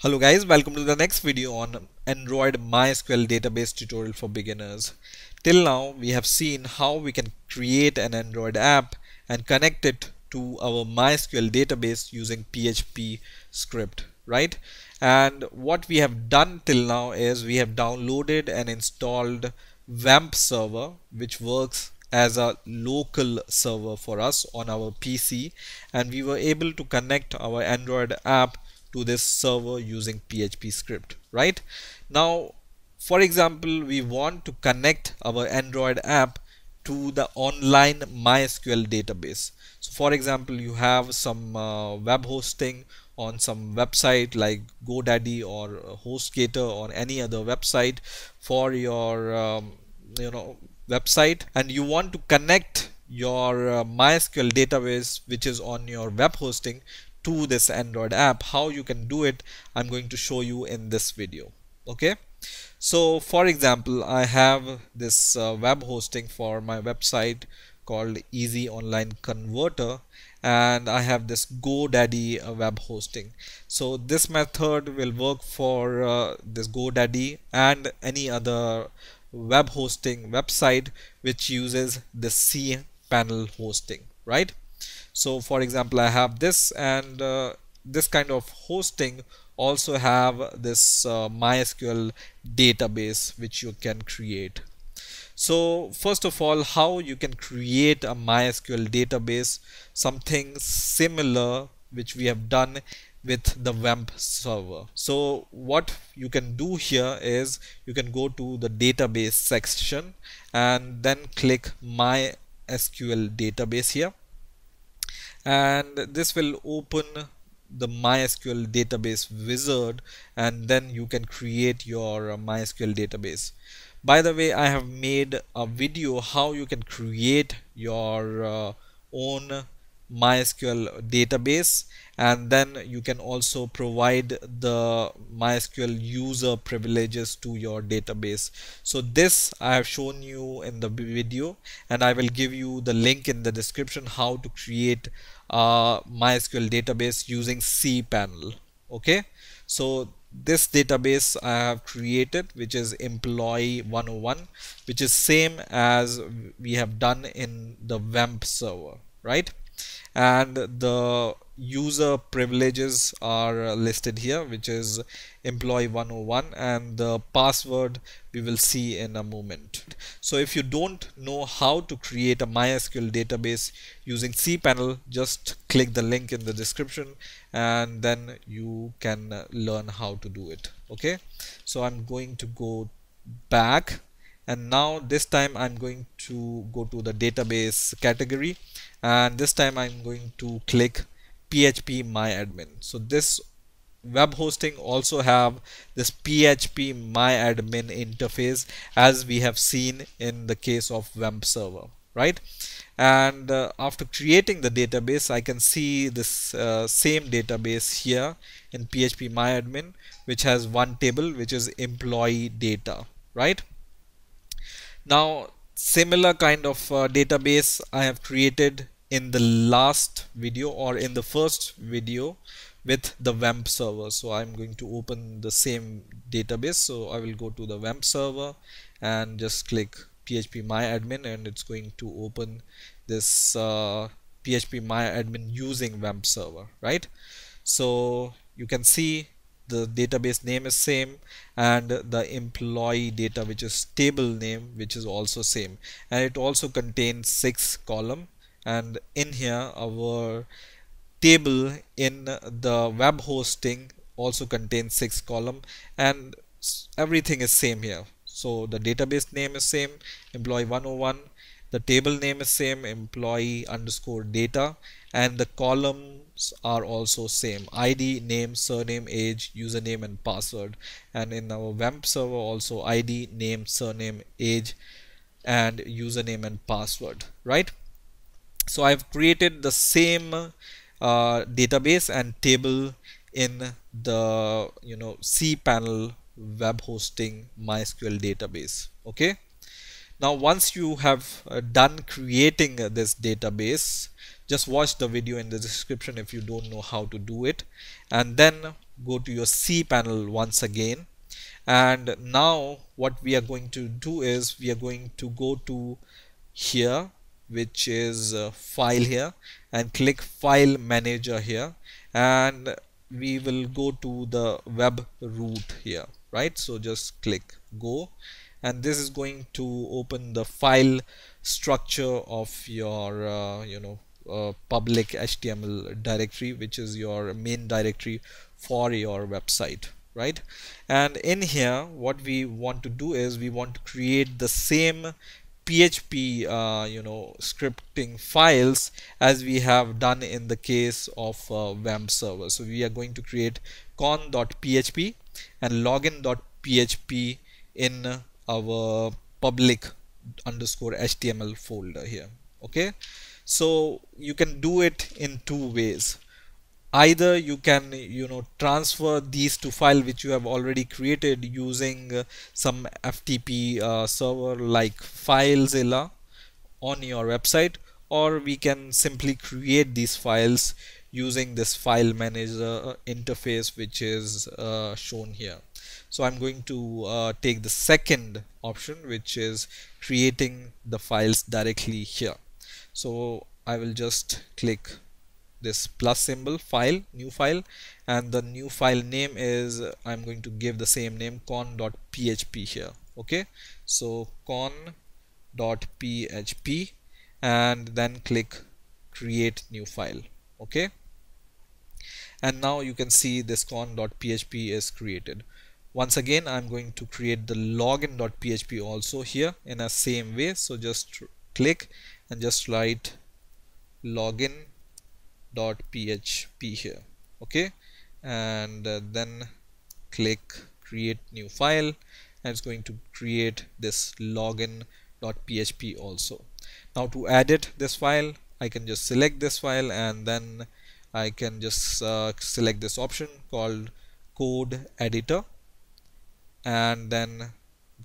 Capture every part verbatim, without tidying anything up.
Hello guys, welcome to the next video on Android MySQL database tutorial for beginners. Till now we have seen how we can create an Android app and connect it to our MySQL database using P H P script, right? And what we have done till now is we have downloaded and installed WAMP server, which works as a local server for us on our P C, and we were able to connect our Android app to this server using P H P script. Right now, for example, we want to connect our Android app to the online MySQL database. So for example, you have some uh, web hosting on some website like GoDaddy or HostGator or any other website for your um, you know website, and you want to connect your uh, MySQL database which is on your web hosting to this Android app. How you can do it, I'm going to show you in this video. Okay, so for example, I have this uh, web hosting for my website called Easy Online Converter, and I have this GoDaddy uh, web hosting. So this method will work for uh, this GoDaddy and any other web hosting website which uses the cPanel hosting, right? So for example, I have this, and uh, this kind of hosting also have this uh, MySQL database which you can create. So first of all, how you can create a MySQL database, something similar which we have done with the WAMP server. So what you can do here is you can go to the database section and then click MySQL database here, and this will open the MySQL database wizard, and then you can create your MySQL database. By the way, I have made a video how you can create your uh, own MySQL database, and then you can also provide the MySQL user privileges to your database. So this I have shown you in the video, and I will give you the link in the description how to create a MySQL database using cPanel. Okay, so this database I have created, which is employee one oh one, which is same as we have done in the WAMP server, right? And the user privileges are listed here, which is employee one oh one, and the password we will see in a moment. So if you don't know how to create a MySQL database using cPanel, just click the link in the description and then you can learn how to do it. Okay, so I'm going to go back, and now this time I'm going to go to the database category, and this time I'm going to click phpMyAdmin. So this web hosting also have this phpMyAdmin interface as we have seen in the case of WAMP server, right? And uh, after creating the database, I can see this uh, same database here in phpMyAdmin, which has one table which is employee data, right? Now similar kind of uh, database I have created in the last video or in the first video with the WAMP server. So I'm going to open the same database. So I will go to the WAMP server and just click phpMyAdmin, and it's going to open this uh, phpMyAdmin using WAMP server, right? So you can see the database name is same, and the employee data, which is table name, which is also same, and it also contains six column, and in here our table in the web hosting also contains six column, and everything is same here. So the database name is same, employee one oh one, the table name is same, employee underscore data, and the columns are also same, I D, name, surname, age, username, and password. And in our WAMP server also I D, name, surname, age, and username and password, right? So I've created the same uh, database and table in the you know cPanel web hosting MySQL database. Okay, now once you have uh, done creating uh, this database, just watch the video in the description if you don't know how to do it, and then go to your cPanel once again. And now what we are going to do is we are going to go to here, which is uh, file here, and click file manager here, and we will go to the web root here, right? So just click go, and this is going to open the file structure of your uh, you know uh, public H T M L directory, which is your main directory for your website, right? And in here what we want to do is we want to create the same P H P uh, you know scripting files as we have done in the case of uh, WAMP server. So we are going to create con.php and login.php in our public underscore H T M L folder here. Okay, so you can do it in two ways. Either you can you know transfer these to file which you have already created using uh, some F T P uh, server like FileZilla on your website, or we can simply create these files using this file manager interface which is uh, shown here. So I'm going to uh, take the second option, which is creating the files directly here. So I will just click this plus symbol, file, new file, and the new file name is, I'm going to give the same name, con.php here. Okay, so con.php, and then click create new file. Okay, and now you can see this con.php is created. Once again, I'm going to create the login.php also here in a same way. So just click and just write login dot php here. Okay, and uh, then click create new file, and it's going to create this login.php also. Now to edit this file, I can just select this file, and then I can just uh, select this option called code editor, and then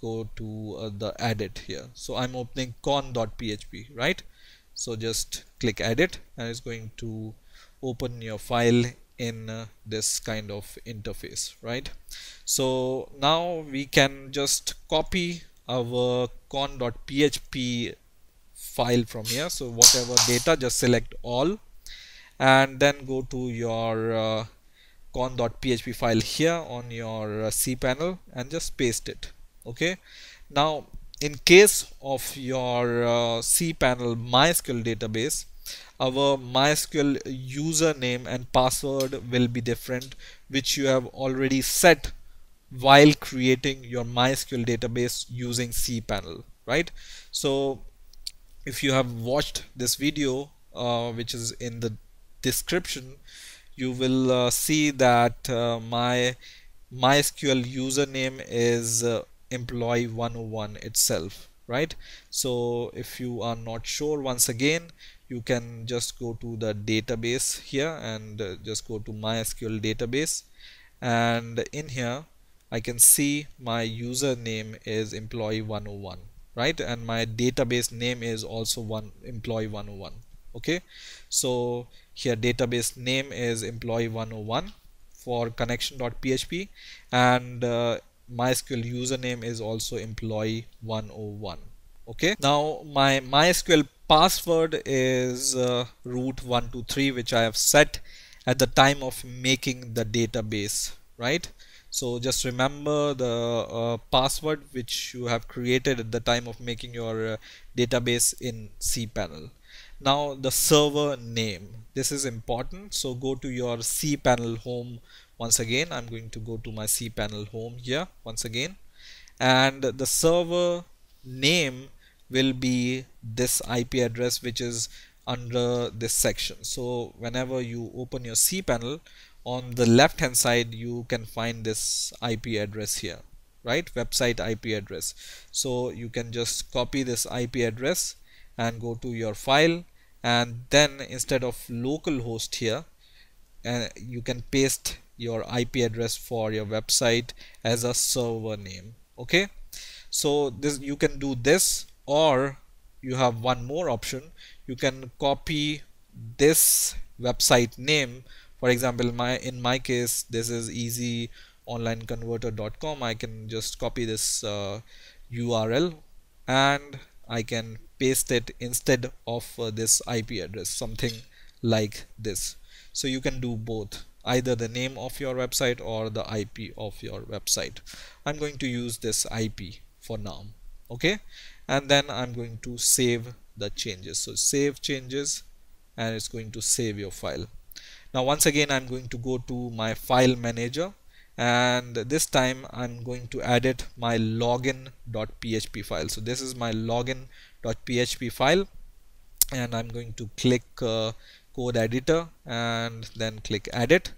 go to uh, the edit here. So I'm opening con.php, right? So just click edit, and it's going to open your file in uh, this kind of interface, right? So now we can just copy our con.php file from here. So whatever data, just select all, and then go to your uh, con.php file here on your uh, cPanel and just paste it. Okay, now in case of your uh, cPanel MySQL database, our MySQL username and password will be different, which you have already set while creating your MySQL database using cPanel, right? So if you have watched this video, uh, which is in the description, you will uh, see that uh, my MySQL username is uh, employee one oh one itself, right? So if you are not sure, once again you can just go to the database here and uh, just go to MySQL database, and in here I can see my username is employee one oh one, right? And my database name is also one employee one oh one. Okay, so here database name is employee one oh one for connection.php, and uh, MySQL username is also employee one oh one. Okay, now my MySQL password is uh, root one two three, which I have set at the time of making the database, right? So just remember the uh, password which you have created at the time of making your uh, database in cPanel. Now the server name, this is important. So go to your cPanel home. Once again, I'm going to go to my cPanel home here once again, and the server name will be this I P address which is under this section. So whenever you open your cPanel, on the left hand side you can find this I P address here, right? Website I P address. So you can just copy this I P address and go to your file, and then instead of localhost here, uh, you can paste your I P address for your website as a server name. Okay, so this you can do this, or you have one more option. You can copy this website name For example, my in my case this is easy online converter dot com. I can just copy this uh, U R L and I can paste it instead of uh, this I P address, something like this. So you can do both, either the name of your website or the I P of your website. I'm going to use this I P for now, okay? And then I'm going to save the changes. So save changes, and it's going to save your file. Now once again I'm going to go to my file manager, and this time I'm going to edit my login.php file. So this is my login.php file, and I'm going to click uh, code editor and then click edit,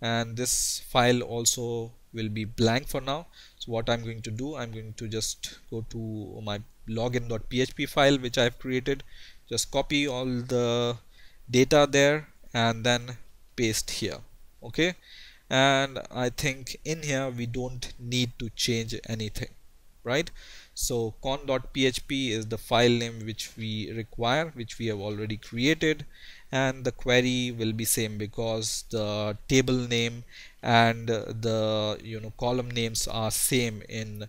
and this file also will be blank for now. So what I'm going to do, I'm going to just go to my login.php file which I've created, just copy all the data there and then paste here, okay? And I think in here we don't need to change anything, right? So con.php is the file name which we require, which we have already created, and the query will be same because the table name and the you know column names are same in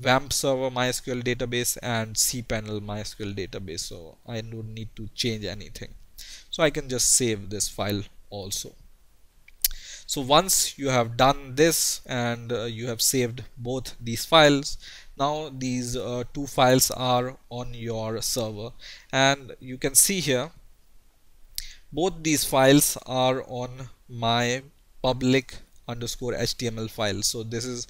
WAMP server MySQL database and cPanel MySQL database, so I don't need to change anything. So I can just save this file also. So once you have done this and uh, you have saved both these files, now these uh, two files are on your server, and you can see here both these files are on my public underscore H T M L file. So this is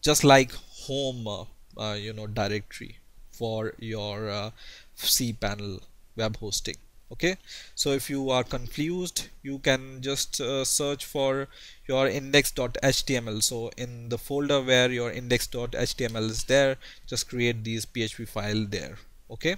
just like home uh, uh, you know directory for your uh, cPanel web hosting. Okay, so if you are confused, you can just uh, search for your index.html. So in the folder where your index.html is there, just create these P H P file there, okay?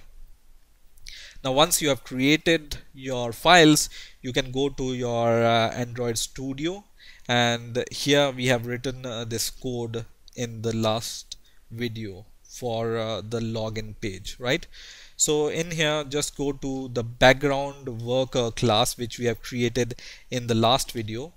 Now once you have created your files, you can go to your uh, Android Studio, and here we have written uh, this code in the last video for uh, the login page, right? So in here just go to the background worker class which we have created in the last video.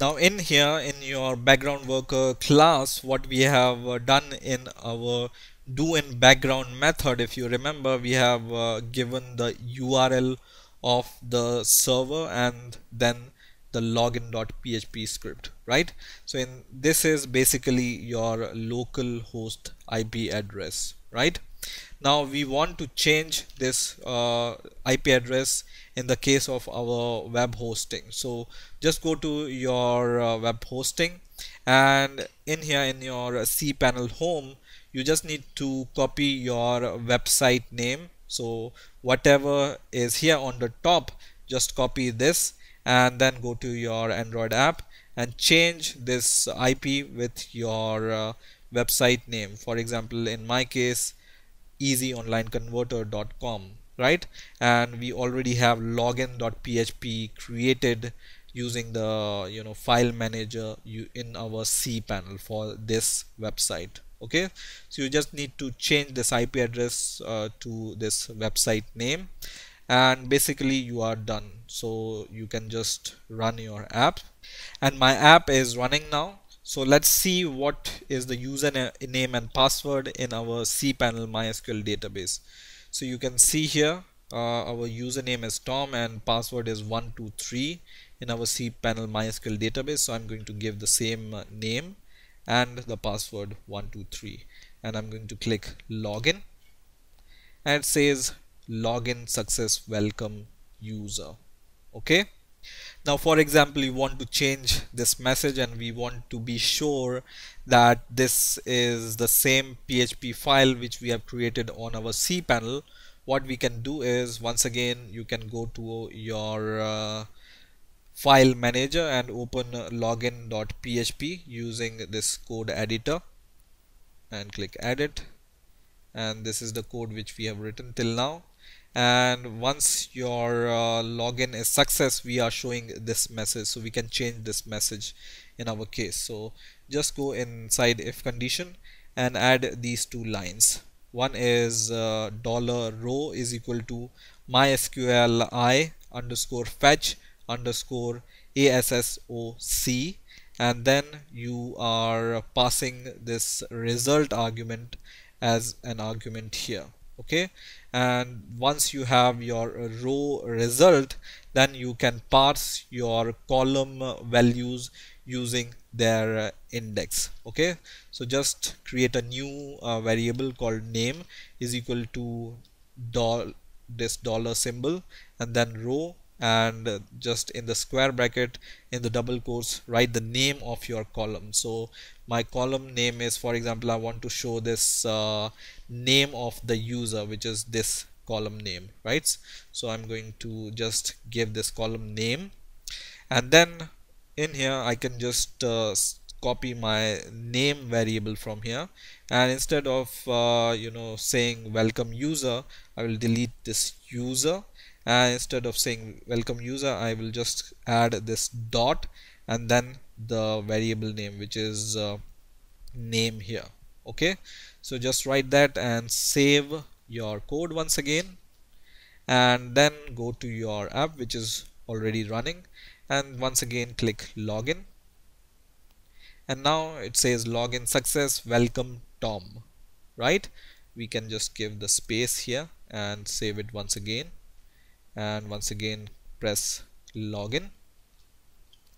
Now in here in your background worker class, what we have done in our do in background method, if you remember, we have uh, given the U R L of the server and then the login.php script, right? So in this is basically your local host I P address, right? Now we want to change this uh, I P address in the case of our web hosting. So just go to your uh, web hosting, and in here in your cPanel home, you just need to copy your website name. So whatever is here on the top, just copy this and then go to your Android app and change this I P with your uh, website name. For example, in my case, easy online converter dot com, right? And we already have login.php created using the you know file manager you in our cPanel for this website, okay? So you just need to change this I P address uh, to this website name, and basically you are done. So you can just run your app, and my app is running now. So let's see what is the username and password in our cPanel MySQL database. So you can see here uh, our username is Tom and password is one two three in our cPanel MySQL database. So I'm going to give the same name and the password one two three, and I'm going to click login, and it says login success, welcome user, okay? Now for example, you want to change this message, and we want to be sure that this is the same P H P file which we have created on our cPanel. What we can do is, once again, you can go to your uh, file manager and open login.php using this code editor and click edit, and this is the code which we have written till now. And once your uh, login is success, we are showing this message, so we can change this message in our case. So just go inside if condition and add these two lines. One is uh, dollar row is equal to mysqli underscore fetch underscore assoc, and then you are passing this result argument as an argument here. Okay, and once you have your row result, then you can parse your column values using their index. Okay, so just create a new uh, variable called name is equal to doll, this dollar symbol, and then row, and just in the square bracket in the double quotes write the name of your column. So my column name is, for example, I want to show this uh, name of the user, which is this column name, right? So I'm going to just give this column name, and then in here I can just uh, copy my name variable from here, and instead of uh, you know, saying welcome user, I will delete this user, and instead of saying welcome user, I will just add this dot and then the variable name, which is uh, name here. Okay, so just write that and save your code once again, and then go to your app, which is already running, and once again click login, and now it says login success, welcome Tom, right? We can just give the space here and save it once again, and once again press login,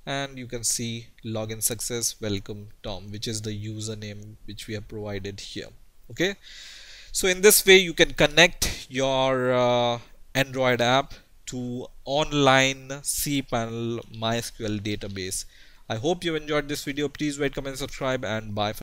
and you can see login success, welcome Tom, which is the username which we have provided here. Okay, so in this way you can connect your uh, Android app to online cPanel MySQL database. I hope you enjoyed this video. Please rate, comment, subscribe, and bye.